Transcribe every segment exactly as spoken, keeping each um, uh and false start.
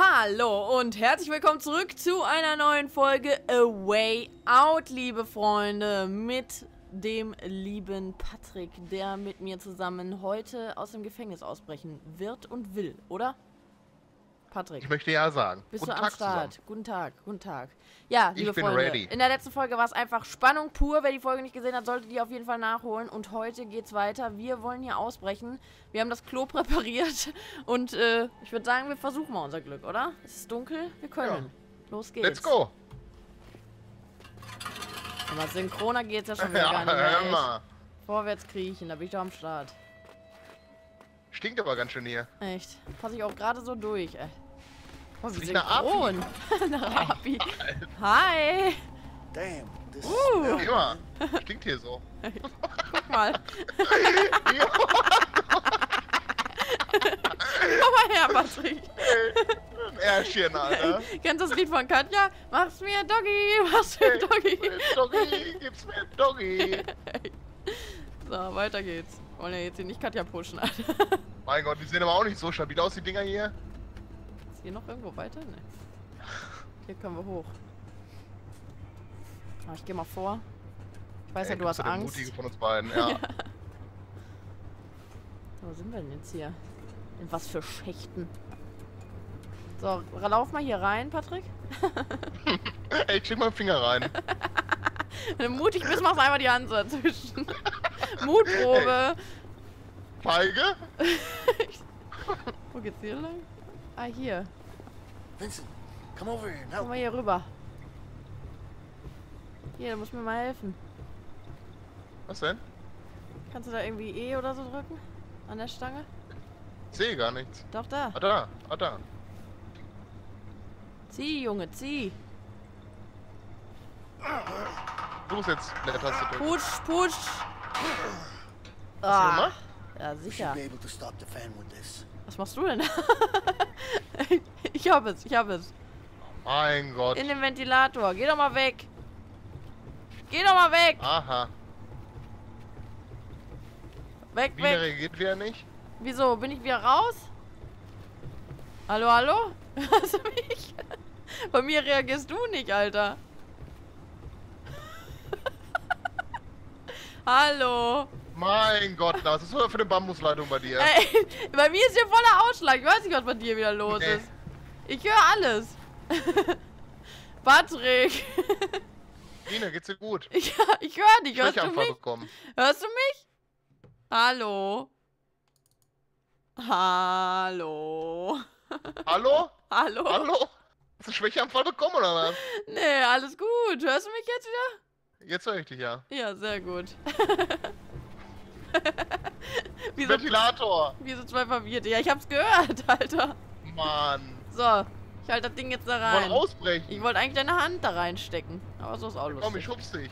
Hallo und herzlich willkommen zurück zu einer neuen Folge A Way Out, liebe Freunde, mit dem lieben Patrick, der mit mir zusammen heute aus dem Gefängnis ausbrechen wird und will, oder? Patrick. Ich möchte ja sagen. Bist du am Start? Guten Tag, guten Tag. Ja, liebe Freunde, in der letzten Folge war es einfach Spannung pur. Wer die Folge nicht gesehen hat, sollte die auf jeden Fall nachholen. Und heute geht's weiter. Wir wollen hier ausbrechen. Wir haben das Klo präpariert. Und äh, ich würde sagen, wir versuchen mal unser Glück, oder? Es ist dunkel, wir können. Ja. Los geht's. Let's go. Aber synchroner geht's ja schon wieder ja, gar nicht mehr. Vorwärts kriechen, da bin ich doch am Start. Stinkt aber ganz schön hier. Echt? Passe ich auch gerade so durch, ey. Oh, wie synchron. Nach Api. Hi. Damn, das uh. ja, stinkt hier so. Guck mal. Komm mal her, Patrick. Ein Ärschchen, Alter. Kennst du das Lied von Katja? Mach's mir Doggy, mach's mir Doggy. Doggy, gib's mir Doggy. So, weiter geht's. Wollen ja jetzt hier nicht Katja pushen, Alter. Mein Gott, die sehen aber auch nicht so stabil aus, die Dinger hier. Ist hier noch irgendwo weiter? Ne. Hier können wir hoch. Aber ich geh mal vor. Ich weiß ja, du hast Angst. Der Mutige von uns beiden, ja. ja. Wo sind wir denn jetzt hier? In was für Schächten? So, lauf mal hier rein, Patrick. Ey, schick mal den Finger rein. Wenn du mutig bist, machst du einfach die Hand so dazwischen. Mutprobe. Hey. Feige? Wo geht's hier lang? Ah, hier. Vincent, come over here. Komm mal hier rüber. Hier, du musst mir mal helfen. Was denn? Kannst du da irgendwie E oder so drücken? An der Stange? Ich sehe gar nichts. Doch, da. Ah, da. Ah, da. Zieh, Junge, zieh. Du musst jetzt eine Taste drücken. Putsch, putsch. Ah, ja, sicher. Was machst du denn? Ich hab es, ich hab es. Oh mein Gott. In den Ventilator. Geh doch mal weg. Geh doch mal weg. Aha. Weg, wie weg. Wie reagiert wieder nicht? Wieso? Bin ich wieder raus? Hallo, hallo? Hörst du mich? Bei mir reagierst du nicht, Alter. Hallo. Mein Gott, was ist das für eine Bambusleitung bei dir? Ey, bei mir ist hier voller Ausschlag. Ich weiß nicht, was bei dir wieder los nee. ist. Ich höre alles. Patrick. Nina, geht's dir gut? Ich, ich höre dich. Hörst du mich? Bekommen. Hörst du mich? Hallo. Hallo. Hallo? Hallo? Hallo? Hast du Schwächeanfall bekommen oder was? Nee, alles gut. Hörst du mich jetzt wieder? Jetzt höre ich dich, ja. Ja, sehr gut. wie so, Ventilator! Wie so zwei Verwirrte. Ja, ich hab's gehört, Alter. Mann. So, ich halte das Ding jetzt da rein. Ich wollte ausbrechen. Ich wollte eigentlich deine Hand da reinstecken. Aber so ist auch lustig. Komm, ich schubst dich.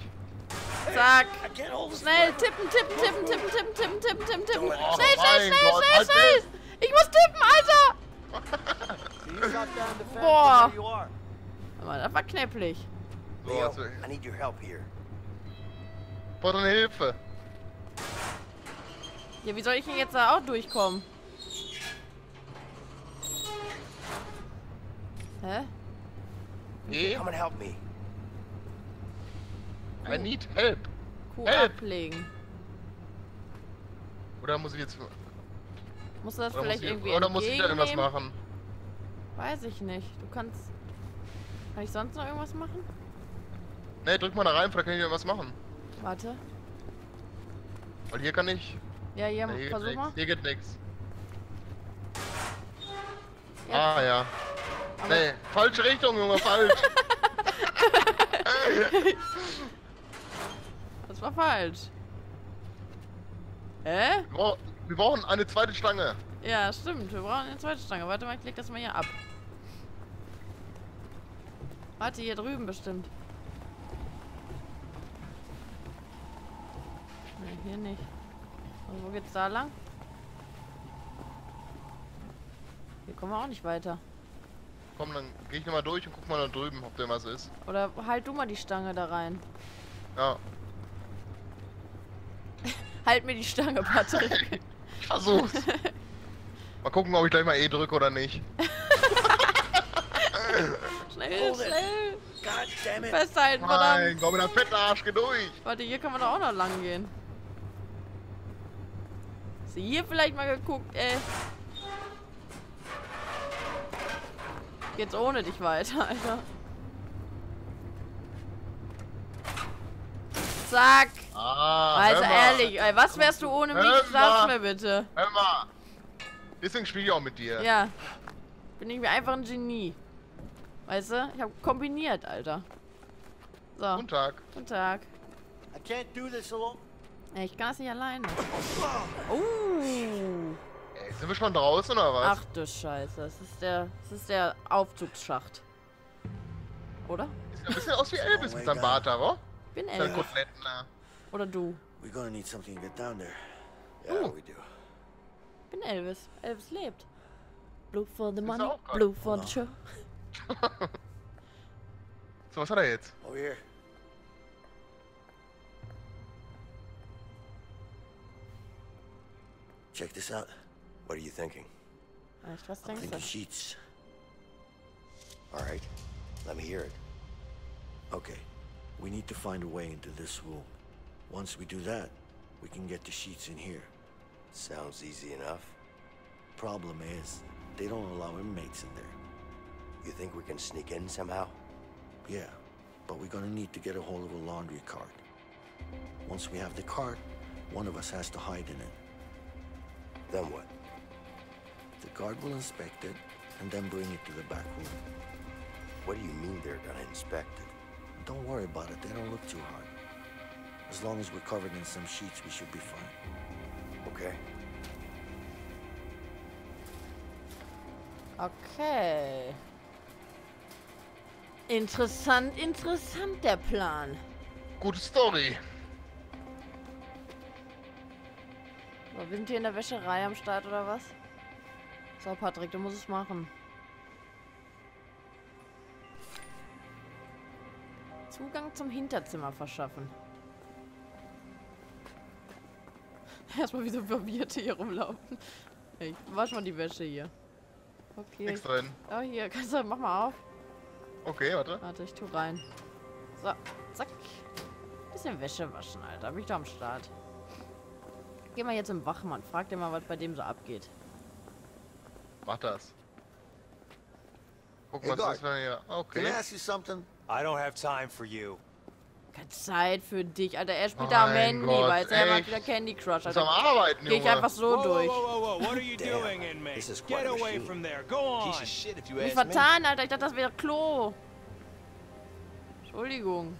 Zack. Schnell, tippen, tippen, tippen, tippen, tippen, tippen, tippen, tippen, tippen. Oh, schnell, schnell, schnell, Gott, schnell, schnell. Ich muss tippen, Alter. Boah. Aber das war knäpplich. So, also, I need your help here. Braucht eine Hilfe. Ja, wie soll ich denn jetzt da auch durchkommen? Hä? Nee. Come and help me. I need help. Kuh help. Ablegen. Oder muss ich jetzt... Musst du das vielleicht ich, irgendwie Oder muss ich da irgendwas machen? Weiß ich nicht. Du kannst... Kann ich sonst noch irgendwas machen? Ne, drück mal da rein, vielleicht kann ich irgendwas machen. Warte. Weil hier kann ich... Ja, hier, nee, hier versuch mal. Hier geht nix. Ja. Ah, ja. Aber nee, falsche Richtung, Junge, falsch. Das war falsch. Hä? Oh, wir brauchen eine zweite Stange. Ja, stimmt, wir brauchen eine zweite Stange. Warte mal, ich leg das mal hier ab. Warte, hier drüben bestimmt. Ne, hier nicht. Und wo geht's da lang? Hier kommen wir auch nicht weiter. Komm, dann geh ich nochmal durch und guck mal da drüben, ob da was ist. Oder halt du mal die Stange da rein. Ja. Halt mir die Stange, Patrick. Ich versuch's. Mal gucken, ob ich gleich mal E drücke oder nicht. Schnell, oh, schnell. God damn it. Festhalten, verdammt. Nein, komm mit der fetten Arsch durch. Warte, hier kann man doch auch noch lang gehen. Hast du hier vielleicht mal geguckt, ey? Geht's ohne dich weiter, Alter. Zack. Ah, also ehrlich, ey, was wärst du ohne mich? Sag's mir bitte. Hör mal. Deswegen spiele ich auch mit dir. Ja. Bin ich mir einfach ein Genie. Weißt du? Ich hab kombiniert, Alter. So. Guten Tag. Guten Tag. I can't do this alone. Ich kann es nicht alleine. Oh. Ey, sind wir schon draußen oder was? Ach du Scheiße. Das ist der, das ist der Aufzugsschacht. Oder? Sieht ein bisschen aus wie Elvis mit seinem Bart da, oder? Ich bin Elvis. Oder du. We're gonna need something to get down there. Yeah, oh. We do. Ich bin Elvis. Elvis lebt. Blue for the money, blue for the show. So, was hat er jetzt? Over here. Check this out. What are you thinking? Echt, was denkst du? Sheets. All right. Let me hear it. Okay. We need to find a way into this room. Once we do that, we can get the sheets in here. Sounds easy enough. Problem is, they don't allow inmates in there. You think we can sneak in somehow? Yeah, but we're gonna need to get a hold of a laundry cart. Once we have the cart, one of us has to hide in it. Then what? The guard will inspect it, and then bring it to the back room. What do you mean they're gonna inspect it? Don't worry about it, they don't look too hard. As long as we're covered in some sheets, we should be fine. Okay. Okay. Interessant, interessant der Plan. Gute Story. So, wir sind hier in der Wäscherei am Start oder was? So, Patrick, du musst es machen. Zugang zum Hinterzimmer verschaffen. Erstmal wie so Verwirrte hier rumlaufen. Ich wasch mal die Wäsche hier. Okay. Nix drin. Oh, hier, kannst du, mach mal auf. Okay, warte. Warte, ich tu rein. So, zack. Bisschen Wäsche waschen, Alter. Bin ich da am Start. Geh mal jetzt im Wachmann. Frag dir mal, was bei dem so abgeht. Mach das. Guck mal, was ist denn hier? Okay. Can I ask you something? I don't have time for you. Keine Zeit für dich, Alter. Er spielt oh da am Handy, weißt du? Er macht wieder Candy Crush, Alter. Arbeiten, geh ich einfach so whoa, durch. Whoa, whoa, whoa. Damn, mich vertan, Alter. Ich dachte, das wäre Klo. Entschuldigung.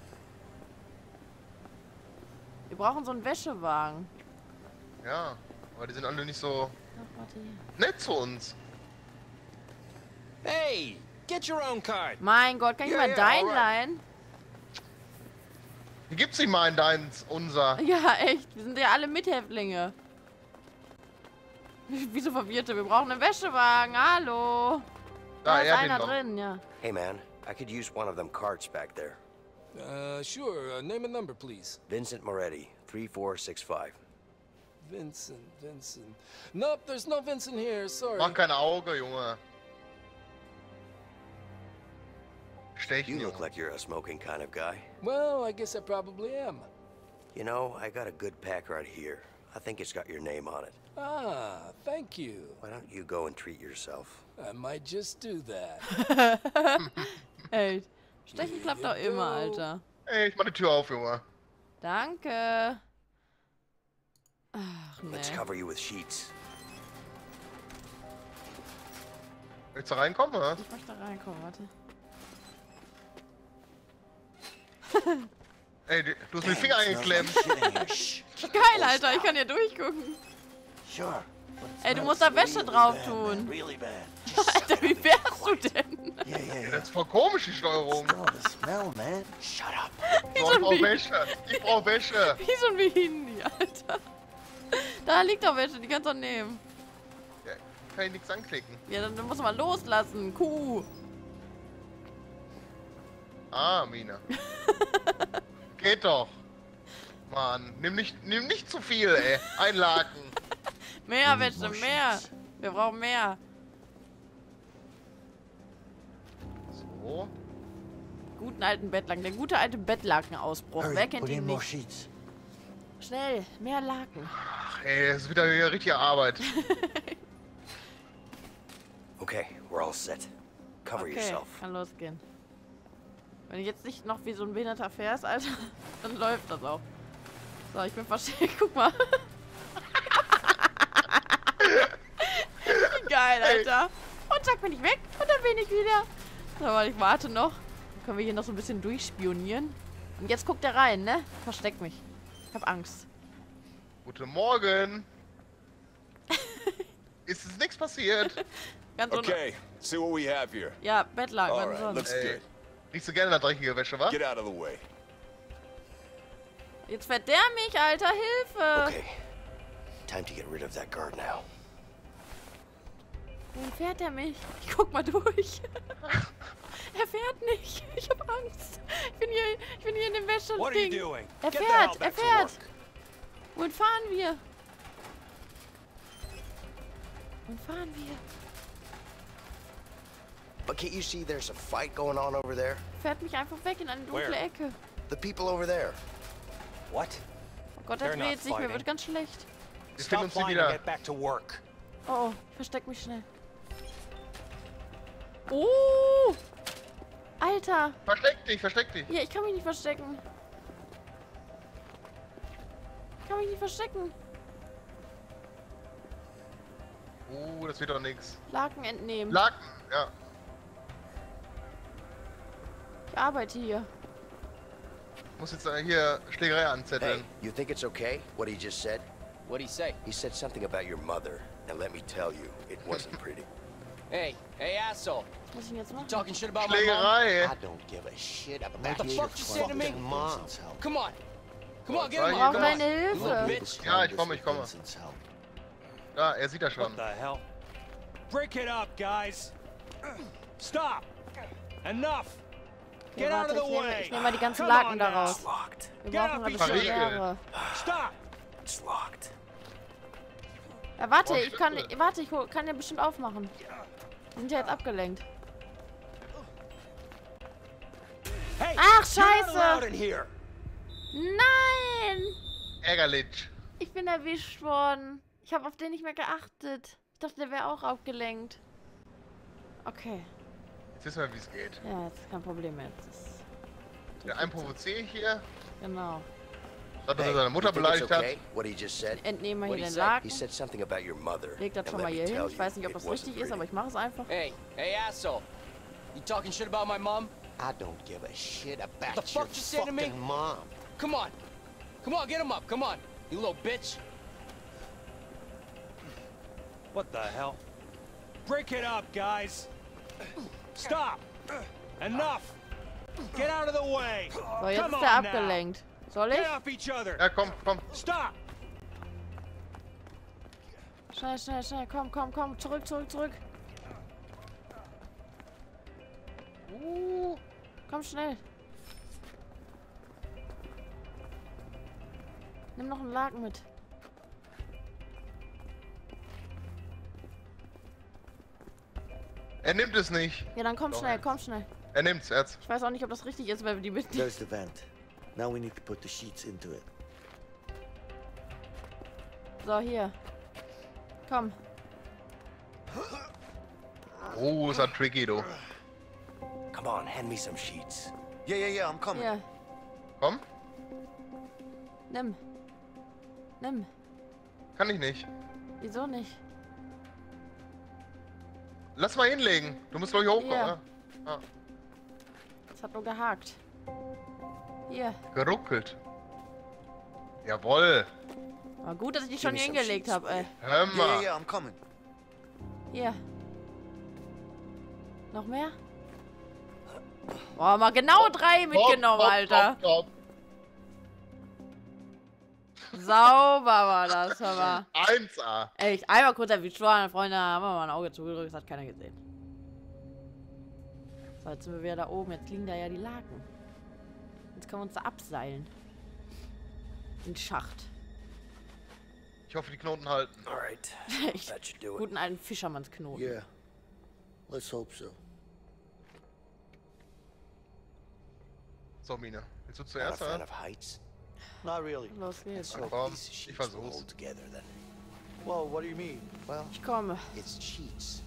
Wir brauchen so einen Wäschewagen. Ja, aber die sind alle nicht so Ach, nett zu uns. Hey, get your own card. Mein Gott, kann ich yeah, mal yeah, dein right. leihen? Wie gibt's nicht mal in deins, unser? Ja, echt. Wir sind ja alle Mithäftlinge. Wieso Verwirrte? Wir brauchen einen Wäschewagen. Hallo. Da, da ist einer drin, ja. Hey man, I could use one of them carts back there. Uh, sure. Uh, name and number, please. Vincent Moretti, drei vier sechs fünf. Vincent, Vincent. Nope, there's no Vincent here, sorry. Mach kein Auge, Junge. You look like you're a smoking kind of guy. Well, I guess I probably am. You know, I got a good pack right here. I think it's got your name on it. Ah, thank you. Why don't you go and treat yourself? I might just do that. Ey, Stechen klappt doch immer, Alter. Ey, ich mach die Tür auf, Junge. Danke. Ach, nee. Let's cover you with sheets. Willst du da reinkommen, oder? Ich möchte da reinkommen, warte. Ey, du hast mir den Finger eingeklemmt. Geil, Alter, ich kann hier durchgucken. Ey, du musst da Wäsche drauf tun. Alter, wie wärst du denn? Ey, das ist voll komisch, die Steuerung. Ich brauch Wäsche, ich brauch Wäsche. Wie so ein Behindi, Alter. Da liegt doch Wäsche, die kannst du nehmen. Ja, kann ich nichts anklicken. Ja, dann musst du mal loslassen, Kuh. Ah, Mina. Geht doch. Mann, nimm nicht, nimm nicht zu viel, ey. Ein Laken. Mehr, Wäsche, mehr. Wir brauchen mehr. So, Wo? Guten alten Bettlaken. Der gute alte Bettlakenausbruch. Hurry, wer kennt ihn nicht? Schnell, mehr Laken. Ach, ey, das ist wieder eine richtige Arbeit. Okay, we're all set. Cover okay, yourself. Kann losgehen. Wenn du jetzt nicht noch wie so ein behinderter fährst, Alter, dann läuft das auch. So, ich bin versteckt. Guck mal. Wie geil, Alter. Und zack, bin ich weg. Und dann bin ich wieder. So, weil ich warte noch. Dann können wir hier noch so ein bisschen durchspionieren. Und jetzt guckt er rein, ne? Versteck mich. Ich hab Angst. Guten Morgen. Ist es nichts passiert? Ganz okay, see what we have here. Ja, Bettlaken, right, sonst. Nicht so gerne nach dreckige Wäsche, wa? Get out of the way. Jetzt verderb mich, Alter, Hilfe! Okay. Time to get rid of that guard now. Dann fährt er mich. Ich guck mal durch. Er fährt nicht. Ich hab Angst. Ich bin hier, ich bin hier in dem Wäscheding. Er fährt, er fährt. Wohin fahren wir? Wohin fahren wir? But can't you see there's a fight going on over there? Fährt mich einfach weg in eine dunkle Where? Ecke. The people over there. What? Oh Gott, er dreht sich, mir wird ganz schlecht. Wir finden uns hier wieder. Oh, oh, ich versteck mich schnell. Oh! Alter! Versteck dich, versteck dich! Ja, ich kann mich nicht verstecken. Ich kann mich nicht verstecken. Oh, das wird doch nix. Laken entnehmen. Laken, ja. Ich arbeite hier. Muss jetzt hier Schlägerei anzetteln. Hey, you think it's okay what he just said? What he say? He said something about your mother. And let me tell you, it wasn't pretty. Hey, hey asshole. Was ich denn jetzt machen? Talking shit about Schlägerei. My mom? I don't give a shit about what the fuck you said to me. Come on. Come on, get him. Ich brauche meine Hilfe. Ja, ich komme, ich komme. Ja, er sieht das schon. What the hell? Break it up, guys. Stop. Enough. Ja, warte, ich nehme nehm mal die ganzen Laken daraus. Wir brauchen ein bisschen Schere. Ja, warte, oh, ich kann, warte, ich kann den bestimmt aufmachen. Wir sind ja jetzt abgelenkt. Hey, ach, scheiße! Nein! Ärgerlich. Ich bin erwischt worden. Ich habe auf den nicht mehr geachtet. Ich dachte, der wäre auch abgelenkt. Okay. Jetzt wissen wir, wie es geht. Ja, jetzt ist kein Problem mehr. Ist ja, einen provoziere ich hier. Genau. Dass er seine Mutter beleidigt hat. Entnehmen wir hier den Laken. Legt das schon mal hier hin. Ich weiß nicht, ob das richtig ist, aber ich mache es einfach. Hey, hey asshole. You talking shit about my mom? I don't give a shit about the fuck you say to me? Mom. Come on. Come on, get him up. Come on. You little bitch. What the hell? Break it up, guys. Stop! Enough! Get out of the way! So, jetzt ist er abgelenkt. Soll ich? Ja, komm, komm. Stop! Schnell, schnell, schnell. Komm, komm, komm. Zurück, zurück, zurück. Uh, komm schnell. Nimm noch einen Laken mit. Er nimmt es nicht. Ja, dann komm Doch. schnell, komm schnell. Er nimmt's, Erz. Ich weiß auch nicht, ob das richtig ist, weil wir die mit. There's the vent. Now we need to put the sheets into it. So, hier. Komm. Oh, ist das tricky, du. Come on, hand me some sheets. Yeah, yeah, yeah, I'm coming. Yeah. Komm. Nimm. Nimm. Kann ich nicht. Wieso nicht? Lass mal hinlegen. Du musst doch hier hochkommen. Yeah. Ja. Ah. Das hat nur gehakt. Hier. Geruckelt. Jawohl. War gut, dass ich die schon hier hingelegt habe, ey. Hör mal. Yeah, yeah, I'm coming. Hier. Noch mehr? Boah, mal genau drei mitgenommen, Alter. Top, top, top. Sauber war das, aber. eins A. Ey, ich einmal kurz erwischt worden, Freunde, haben wir mal ein Auge zugedrückt, das hat keiner gesehen. So, jetzt sind wir wieder da oben, jetzt liegen da ja die Laken. Jetzt können wir uns da abseilen. Den Schacht. Ich hoffe, die Knoten halten. Alright. Guten alten Fischermannsknoten. Yeah. Let's hope so. So, Mina, willst du zuerst, oder? Not really. Los geht's. Na komm, ich versuch's. Well, what do you mean? Well, ich komme. It's cheats.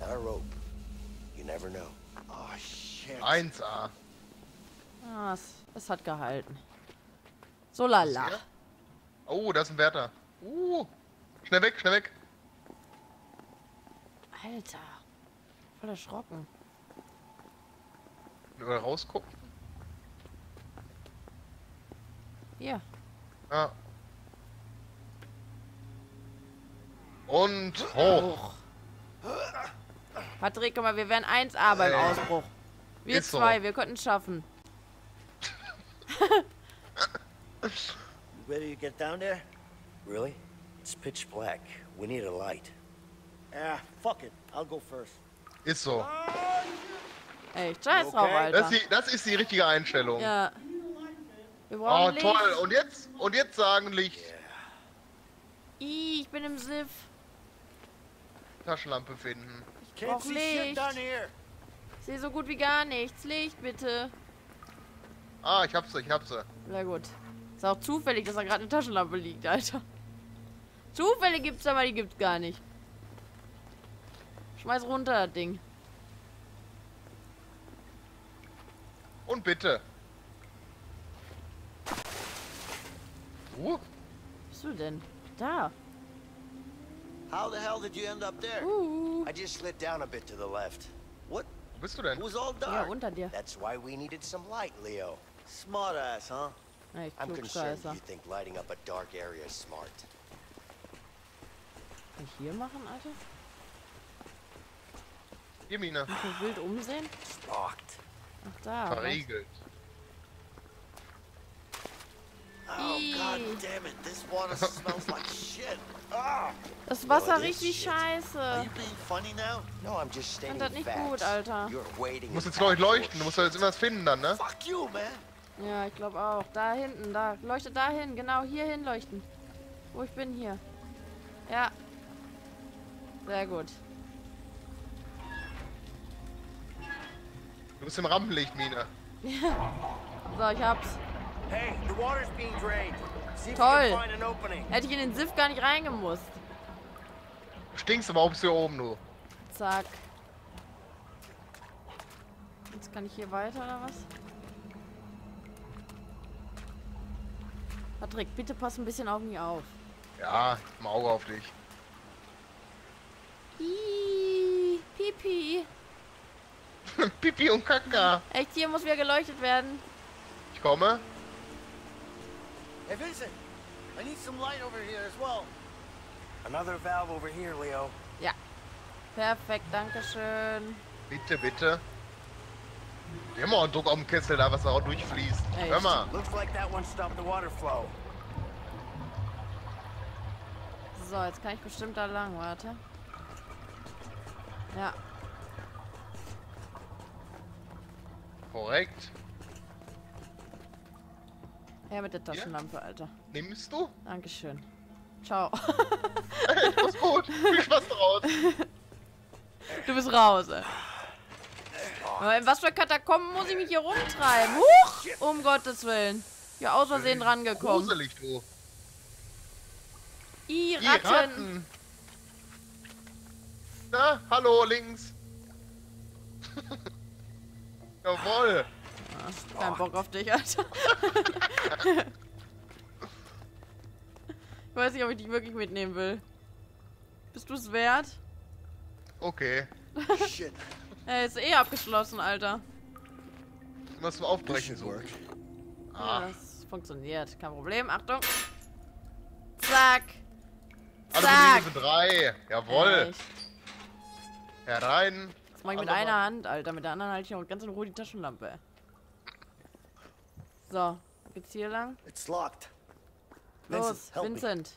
Our rope. You never know. Oh, shit. eins A. Ah, es, es hat gehalten. So lala. Oh, da ist ein Wärter. Uh, schnell weg, schnell weg. Alter. Voll erschrocken. Will man rausgucken? Ja. Ah. Und hoch. Patrick, guck mal, wir wären eins A beim äh. Ausbruch. Wir Ist zwei, so. Wir könnten es schaffen. Ready to get down there? Really? It's pitch black. We need a light. Ah, fuck it. I'll go first. Ist so. Ey, scheiß drauf, Alter. Das ist, die, das ist die richtige Einstellung. Ja. Wir brauchen oh, Licht. Toll. Und jetzt, und jetzt sagen Licht. Yeah. Ih, ich bin im Siff. Taschenlampe finden. Ich brauch Licht. Ich sehe so gut wie gar nichts. Licht, bitte. Ah, ich hab sie, ich hab sie. Na gut. Ist auch zufällig, dass da gerade eine Taschenlampe liegt, Alter. Zufälle gibt's aber, die gibt's gar nicht. Schmeiß runter, das Ding. Und bitte. Wo bist du denn? Da. How the hell did you end up there? Uh. I just slid down a bit to the left. What? Wo bist du denn? It was all dark. Ja, unter dir. That's why we needed some light, Leo. Smart ass, huh? Hey, I'm concerned you think lighting up a dark area is smart. Kann ich hier machen, Alter? Hier, Mina. Kann ich wild umsehen? Locked. Ach da. Verriegelt. Oh, God damn it. This water smells like shit. Oh. Das Wasser riecht wie Scheiße. Ich fand das nicht gut, Alter. Du musst jetzt gleich leuchten. Du musst jetzt immer was finden dann, ne? Fuck you, man. Ja, ich glaube auch. Da hinten, da. Leuchte dahin. Genau, hier hin leuchten. Wo ich bin, hier. Ja. Sehr gut. Du bist im Rampenlicht, Mina. So, ich hab's. Hey, the water's being drained. Toll. Hätte ich in den Siff gar nicht reingemusst. Stinkst aber auch bis hier oben, du. Zack. Jetzt kann ich hier weiter, oder was? Patrick, bitte pass ein bisschen auf mich auf. Ja, ich hab ein Auge auf dich. Iiii, Pipi. Pipi und Kaka. Echt, hier muss wieder geleuchtet werden. Ich komme. Hey Vincent, I need some light over here as well. Another valve over here, Leo. Ja. Perfekt, danke schön. Bitte, bitte. Wir haben auch einen Druck auf dem Kessel da, was da auch durchfließt. Echt? Hör mal. Looks like that one stopped the water flow. So, jetzt kann ich bestimmt da lang, warte. Ja. Korrekt. Ja, mit der Taschenlampe, ja. Alter. Nimmst du? Dankeschön. Ciao. Hey, du bist gut. Viel Spaß draus. Du bist raus, ey. Aber in was für Katakomben muss ich mich hier rumtreiben? Huch! Um Gottes Willen. Ja, aus Versehen rangekommen. Gruselig, du. I, Ratten. I, Ratten. Na, hallo, links. Jawohl. Ach, kein Bock auf dich, Alter. Ich weiß nicht, ob ich dich wirklich mitnehmen will. Bist du es wert? Okay. Shit. Ey, ist eh abgeschlossen, Alter. Was für Aufbrechen so. Ah. Ja, das funktioniert. Kein Problem. Achtung. Zack. Zack. Also drei. Jawohl. Echt. Herein. Das mache ich mit einer Hand, Alter. Mit der anderen halte ich noch ganz in Ruhe die Taschenlampe. So, geht's hier lang? It's locked. Los, Vincent.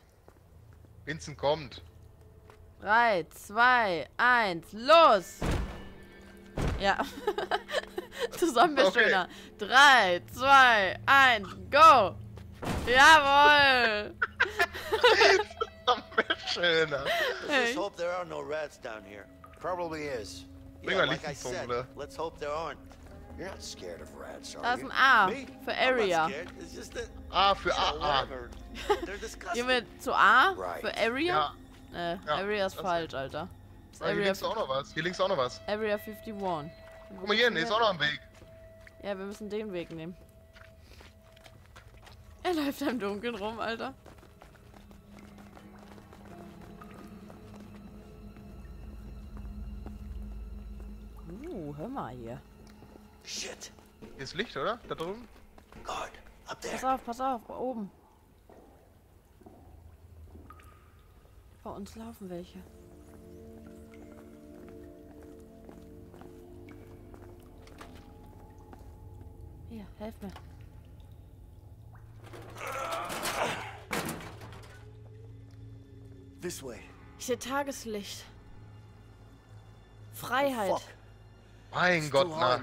Vincent kommt. drei, zwei, eins, los! Ja. Zusammen bist du da. drei, zwei, eins, go! Jawohl! Schöner. Let's hope there are no rats down here. Probably is. Yeah, like I said, let's hope there aren't. You're not scared of rats, are you? Das ist ein A für Area. A für A A. Gehen wir zu A für Area? Äh, Area ist falsch, Alter. Hier links auch noch was. Hier links auch noch was. Area einundfünfzig. Guck mal hier, ne, ist auch noch ein Weg. Ja, wir müssen den Weg nehmen. Er läuft im Dunkeln rum, Alter. Uh, hör mal hier. Shit. Hier ist Licht, oder? Da drüben? God, up there. Pass auf, pass auf, da oben. Bei uns laufen welche. Hier, helf mir. This way. Ich sehe Tageslicht. Freiheit. Oh, mein Gott, na.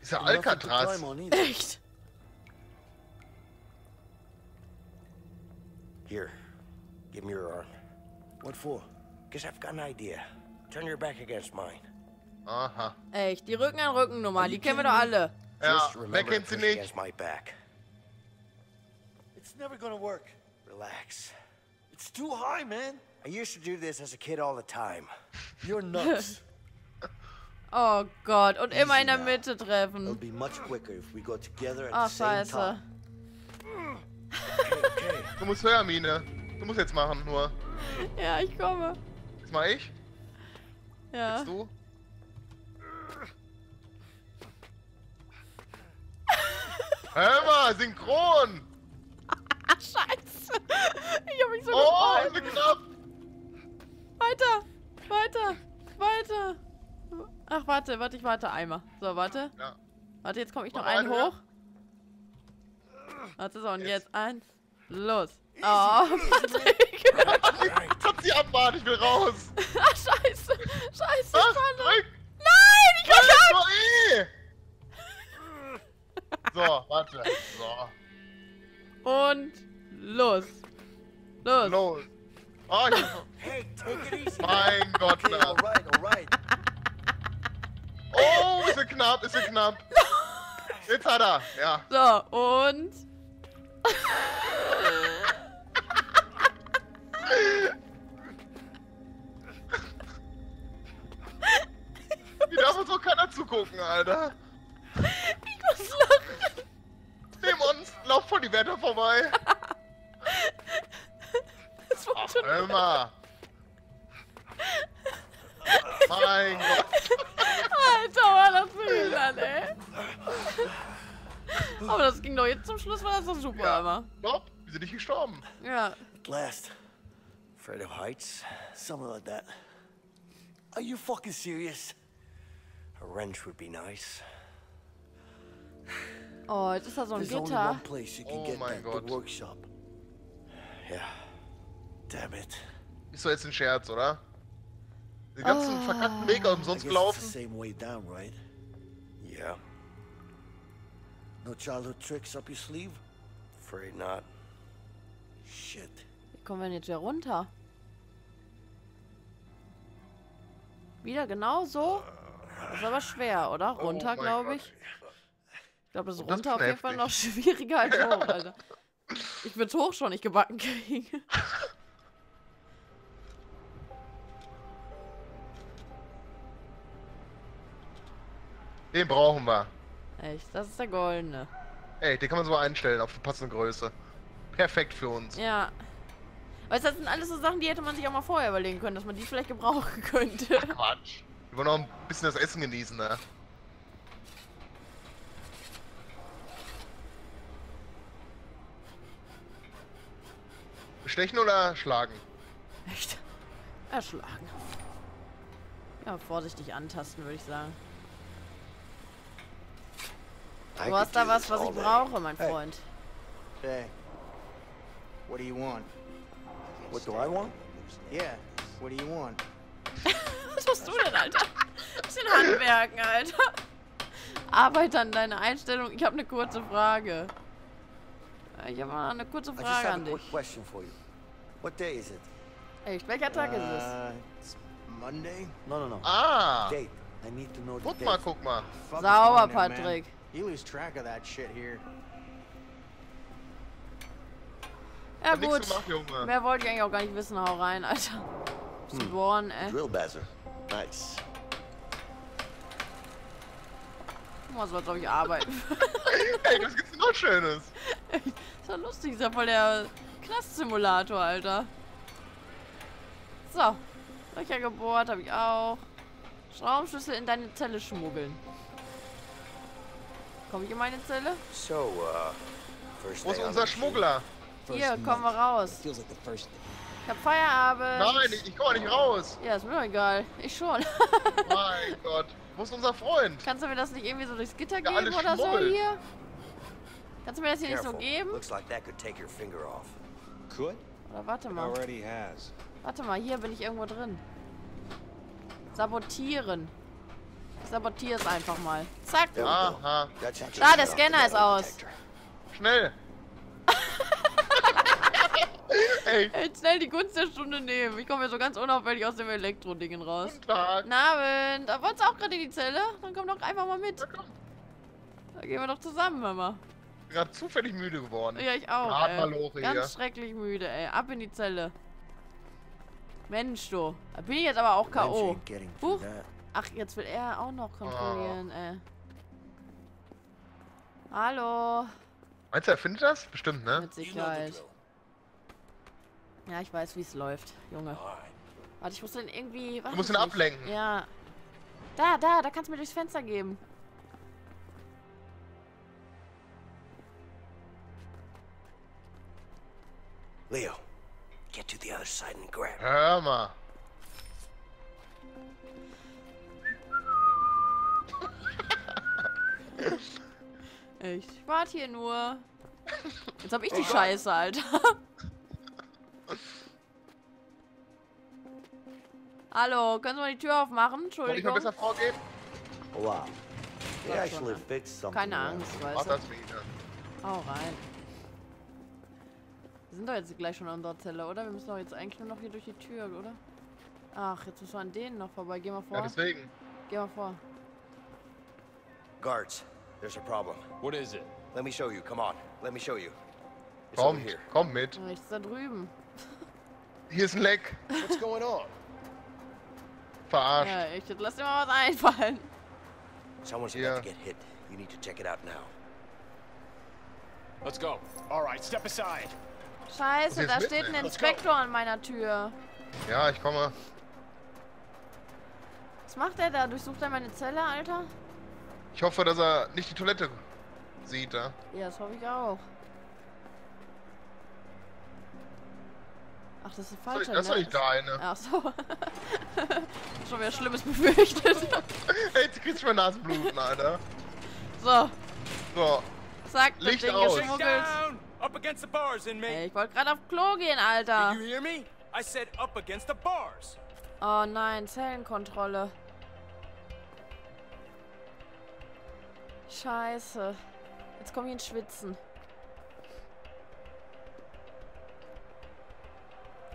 Ist ja Alcatraz. Echt? Here. Give me your arm. What for? Guess I've got an idea. Turn your back against mine. Aha. Echt, die Rücken an Rücken Nummer, die kennen wir doch alle. Ja, wer kennt sie nicht? It's never gonna work. Relax. It's too high, man. I used to do this as a kid all the time. You're nuts. Oh Gott, und immer in der Mitte treffen. It'll be much quicker if we go together at the same time. Du musst hören, Mine. Du musst jetzt machen, nur. Ja, ich komme. Jetzt mach ich? Ja. Jetzt du? Hör mal, synchron! Scheiße! Ich hab mich so gefreut. Oh, knapp! Weiter! Weiter! Weiter! Ach, warte, warte, ich warte einmal. So, warte. Ja. Warte, jetzt komme ich noch einen hoch. Warte, so, und jetzt, jetzt eins. Los! Oh, Patrick! Ich hab sie abwarten, ich will raus! Ach, scheiße! Scheiße! Ach, nein, ich hab schon! So, warte. So. Und los. Los. Los. Oh, ich hey, take it easy. Mein Gott, okay, all right, all right. Oh, ist er knapp, ist er knapp. Jetzt hat er, ja. So, und... Wie darf uns doch keiner zugucken, Alter. Ich muss lachen. Nehmen uns, lauf vor die Wetter vorbei. Das war ach, schon immer. Mein Gott. Alter, war das übel an, ey. Aber das ging doch jetzt zum Schluss, war das doch super, ja. Aber. Nope, wir sind nicht gestorben. Ja. At last. Afraid of heights? Something like that. Are you fucking serious? A wrench would be nice. Oh, jetzt ist da so ein Gitter. Oh mein Gott. Ja. Damn it. Ist doch jetzt ein Scherz, oder? Den ganzen oh. verkackten Weg umsonst gelaufen. Right? Yeah. No childhood tricks up your sleeve? Afraid not. Shit. Wie kommen wir denn jetzt hier runter? Wieder genau so? Ist aber schwer, oder? Runter, oh glaube ich. Gott. Ich glaube, das ist runter auf jeden Fall noch schwieriger als hoch, Alter. Ich würde hoch schon nicht gebacken kriegen. Den brauchen wir. Echt, das ist der goldene. Ey, den kann man so einstellen auf die passende Größe. Perfekt für uns. Ja. Weißt du, das sind alles so Sachen, die hätte man sich auch mal vorher überlegen können, dass man die vielleicht gebrauchen könnte. Ach, Quatsch. Wir wollen noch ein bisschen das Essen genießen, ne? Stechen oder schlagen? Echt? Erschlagen. Ja, vorsichtig antasten, würde ich sagen. Du hast da was, was ich brauche, mein Freund. Hey. What do you want? What do I want? Yeah. What do you want? Was machst du denn, Alter? Ein bisschen handwerken, Alter. Arbeite an deiner Einstellung. Ich habe eine kurze Frage. Ich habe mal eine kurze Frage an dich. What day is it? Echt, welcher Tag uh, ist es? It's Monday? No, no, no. Ah! Date. Guck mal, guck mal. Sauber, Patrick. Ja gut, mehr wollte ich eigentlich auch gar nicht wissen. Hau rein, Alter. Bist geboren, ey. Nice. Man soll, glaube ich, arbeiten. Ey, das gibt's noch Schönes. Das ist ja lustig, das ist ja voll der Knast-Simulator, Alter. So, Löcher gebohrt habe ich auch. Schraubenschlüssel in deine Zelle schmuggeln. Komme ich in meine Zelle? So, uh, wo ist unser Schmuggler? Hier, kommen wir raus. Ich hab Feierabend. Nein, ich, ich komme nicht raus. Ja, ist mir doch egal. Ich schon. Mein Gott. Wo ist unser Freund? Kannst du mir das nicht irgendwie so durchs Gitter ja, geben oder so hier? Kannst du mir das hier nicht so geben? Oder warte mal. Warte mal, hier bin ich irgendwo drin. Sabotieren. Ich sabotiere es einfach mal. Zack. Aha. Da, der Scanner ist aus. Schnell. Ey. Ey, schnell die Gunst der Stunde nehmen. Ich komme ja so ganz unauffällig aus dem Elektro-Dingen raus. Guten Tag. Guten Abend. Aber wolltest du auch gerade in die Zelle? Dann komm doch einfach mal mit. Ja, da gehen wir doch zusammen, Mama. Ich bin gerade zufällig müde geworden. Ja, ich auch. Ey. Mal hoch, ganz hier. Schrecklich müde, ey. Ab in die Zelle. Mensch, du. Da bin ich jetzt aber auch K O Huch. Ach, jetzt will er auch noch kontrollieren, oh. ey. Hallo. Meinst du, er findet das? Bestimmt, ne? Mit Sicherheit. Ja, ich weiß, wie es läuft, Junge. Warte, ich muss den irgendwie... Du musst ihn ablenken. Ja. Da, da, da kannst du mir durchs Fenster geben. Leo, get to the other side and grab. Hör mal. Echt? Ich warte hier nur. Jetzt hab ich die Scheiße, Alter. Hallo, können Sie mal die Tür aufmachen? Entschuldigung. Kann ich mal besser vorgehen? Wow. Ja, keine Angst, weißt du. Hau rein. Wir sind doch jetzt gleich schon an unserer Zelle, oder? Wir müssen doch jetzt eigentlich nur noch hier durch die Tür, oder? Ach, jetzt müssen wir an denen noch vorbei. Geh mal vor. Ja, deswegen. Geh mal vor. Guards, there's a problem. What is it? Let me show you. Come on. Let me show you. Komm, komm mit. Rechts da drüben. Hier ist ein Leck. What's going on? Verarscht. Ja, echt, jetzt lass dir mal was einfallen. Someone's about to get hit. You need to check it out now. Let's go. All right, step aside. Scheiße, da steht ein Inspektor an meiner Tür. Ja, ich komme. Was macht er da? Durchsucht er meine Zelle, Alter? Ich hoffe, dass er nicht die Toilette sieht, da. Ja, das hoffe ich auch. Ach, das ist ein falscher. Das ist nicht deine. Ach so. Schon wieder Schlimmes befürchtet. Ey, jetzt kriegst du mal Nasenbluten, Alter. So. So. Zack, das Licht Ding geschmuggelt. Ey, ich wollte gerade auf Klo gehen, Alter. Did you hear me? I said up against the bars. Oh nein, Zellenkontrolle. Scheiße. Jetzt komm ich ins Schwitzen.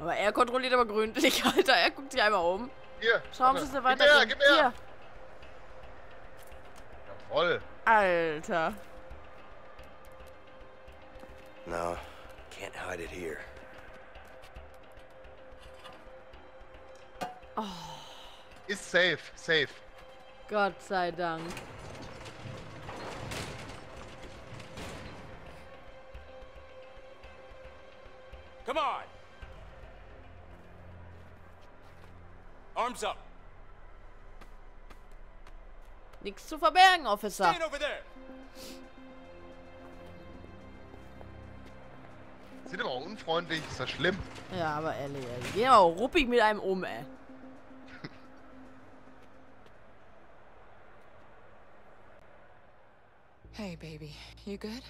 Aber er kontrolliert aber gründlich, Alter. Er guckt sich einmal um. Hier. Schraubenschlüssel weiter. Gib her, gib her. Jawoll. Alter. No, can't hide it here. Oh. Ist safe, safe. Gott sei Dank. Come on. Arms up. Nichts zu verbergen, Officer. Stand over there. Sieht aber auch unfreundlich, ist das schlimm. Ja, aber ehrlich, ehrlich. Geh mal ruppig mit einem um, ey. Hey, Baby, you good?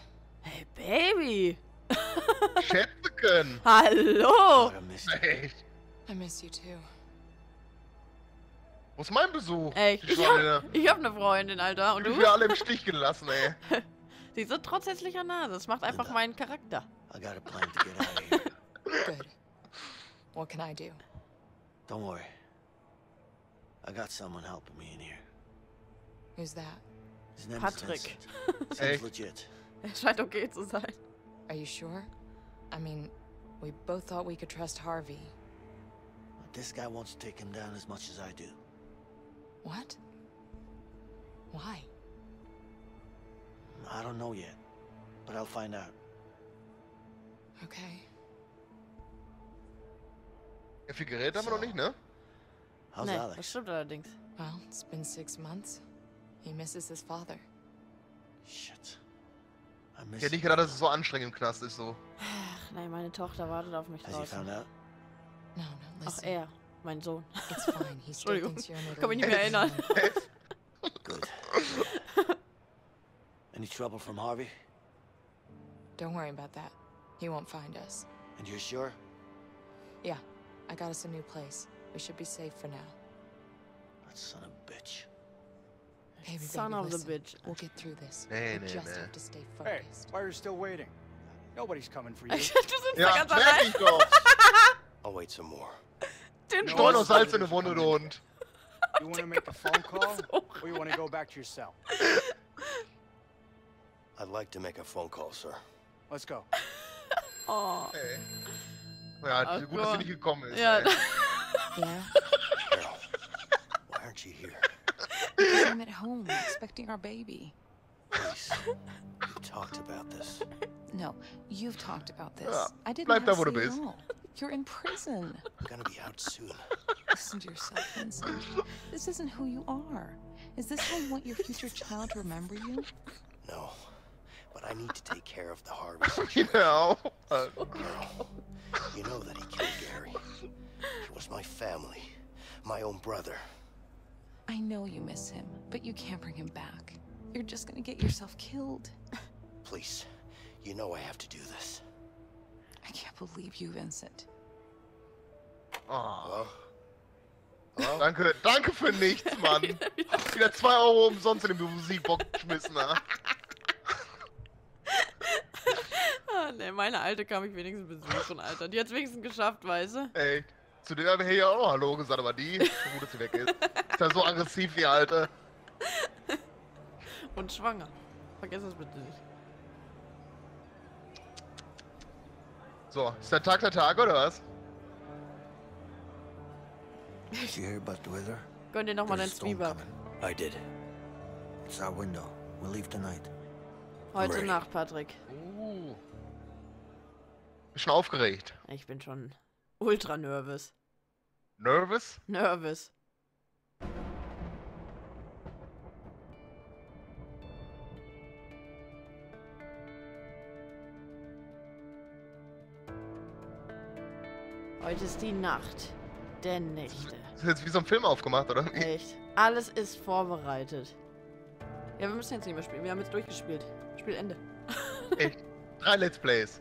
Hey, Baby. Schätzchen. Hallo. I miss you. I miss you too. Wo ist mein Besuch? Ey, ich, hab, ich hab eine Freundin, Alter. Und du? Ich bin alle im Stich gelassen, ey. Sie sind trotz hässlicher Nase. Das macht einfach meinen Charakter. I got a plan to get out of here. Good. What can I do? Don't worry. I got someone helping me in here. Who's that? Patrick. Legit. Er scheint okay zu sein. Are you sure? I mean, we both thought we could trust Harvey. This guy wants to take him down as much as I do. What? Why? I don't know yet, but I'll find out. Okay. Ja, viel Gerät haben wir noch nicht, ne? How's Alex? Nee, das stimmt allerdings. Well, it's been six months. He misses his father. Shit. I miss. Ja, nicht gerade, dass es so anstrengend im Knast ist, so. Ach, nein, meine Tochter wartet auf mich draußen. No, no, listen. Ach, er, mein Sohn. It's fine. He's Entschuldigung, kann mich nicht mehr erinnern. Good. Any trouble from Harvey? Don't worry about that. He won't find us. And you're sure? Yeah, I got us a new place. We should be safe for now. That son of a bitch. Baby, son baby, of listen. the bitch. We'll get through this. Nee, we nee, just nee. have to stay focused. Hey, why are you still waiting? Nobody's coming for you. Ja, merk ich doch. I'll wait some more. Den Stolz und Salz in die Wunde, du Hund. You want to make a phone call, or you want to go back to your cell? I'd like to make a phone call, sir. Let's go. Oh. Hey. Ja, gut, dass sie nicht gekommen ist. Ja. Yeah. Carol, why aren't you here? I'm at home expecting our baby. Please, you talked about this. No, you've talked about this. Ja. I didn't Bleib da, wo du bist. You're in prison. I'm gonna be out soon. Listen to yourself, Vincent. This isn't who you are. Is this how you want your future child to remember you? No, but I need to take care of the Harvey. You know, uh, girl, you know that he killed Gary. He was my family, my own brother. I know you miss him, but you can't bring him back. You're just gonna get yourself killed. Please, you know I have to do this. I can't believe you, Vincent. Oh. Hello? Danke, danke für nichts, Mann. Wieder zwei Euro umsonst in den Musikbock geschmissen, ne? Ah, ne, meine Alte kam ich wenigstens besuchen, Alter. Die hat's wenigstens geschafft, weißt du? Ey, zu der habe ich ja auch noch Hallo gesagt, aber die, so gut, dass sie weg ist. Ist ja so aggressiv, die Alte. Und schwanger. Vergiss das bitte nicht. So, ist der Tag der Tag oder was? Did you hear about the weather? Gönn dir nochmal dein Zwieback. I did. It's our window. We'll leave tonight. Heute Nacht, Patrick. Uh. Bin schon aufgeregt. Ich bin schon ultra nervös. Nervös? Nervös. Heute ist die Nacht der Nächte. Das ist jetzt wie so ein Film aufgemacht, oder? Echt. Alles ist vorbereitet. Ja, wir müssen jetzt nicht mehr spielen. Wir haben jetzt durchgespielt. Spielende. Echt. Drei Let's Plays.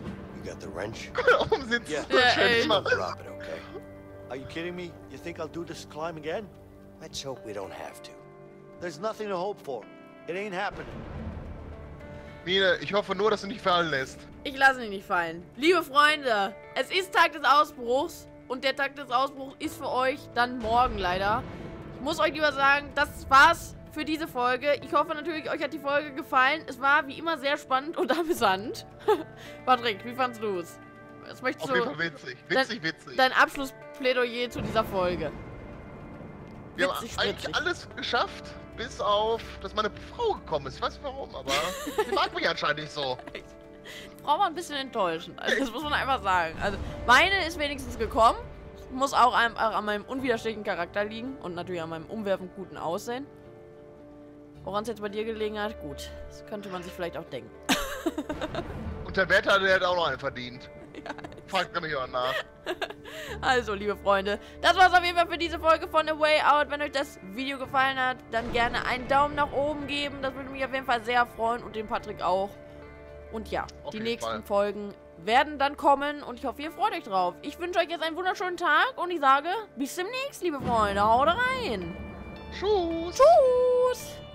You got the wrench? Warum sitzt yeah. du yeah, drop it, okay? Are you kidding me? You think I'll do this climb again? Let's hope we don't have to. There's nothing to hope for. It ain't happening. Mine, ich hoffe nur, dass du nicht fallen lässt. Ich lasse dich nicht fallen. Liebe Freunde, es ist Tag des Ausbruchs und der Tag des Ausbruchs ist für euch dann morgen leider. Ich muss euch lieber sagen, das war's für diese Folge. Ich hoffe natürlich, euch hat die Folge gefallen. Es war wie immer sehr spannend und amüsant. Patrick, wie fandst du es? Auf jeden Fall witzig, witzig, witzig. Dein Abschlussplädoyer zu dieser Folge. Wir witzig, haben eigentlich witzig. alles geschafft. Bis auf, dass meine Frau gekommen ist. Ich weiß nicht warum, aber sie mag mich anscheinend nicht so. Die Frau war ein bisschen enttäuschend. Also, das muss man einfach sagen. Also, meine ist wenigstens gekommen. Muss auch an, an meinem unwiderstehlichen Charakter liegen. Und natürlich an meinem umwerfend guten Aussehen. Woran es jetzt bei dir gelegen hat, gut. Das könnte man sich vielleicht auch denken. Und der Wetter, der hat auch noch einen verdient. Ja. Fragt mich auch nach. Also, liebe Freunde, das war's auf jeden Fall für diese Folge von A Way Out. Wenn euch das Video gefallen hat, dann gerne einen Daumen nach oben geben. Das würde mich auf jeden Fall sehr freuen und den Patrick auch. Und ja, auf die nächsten Fall. Folgen werden dann kommen und ich hoffe, ihr freut euch drauf. Ich wünsche euch jetzt einen wunderschönen Tag und ich sage, bis demnächst, liebe Freunde. Haut rein. Tschüss. Tschüss.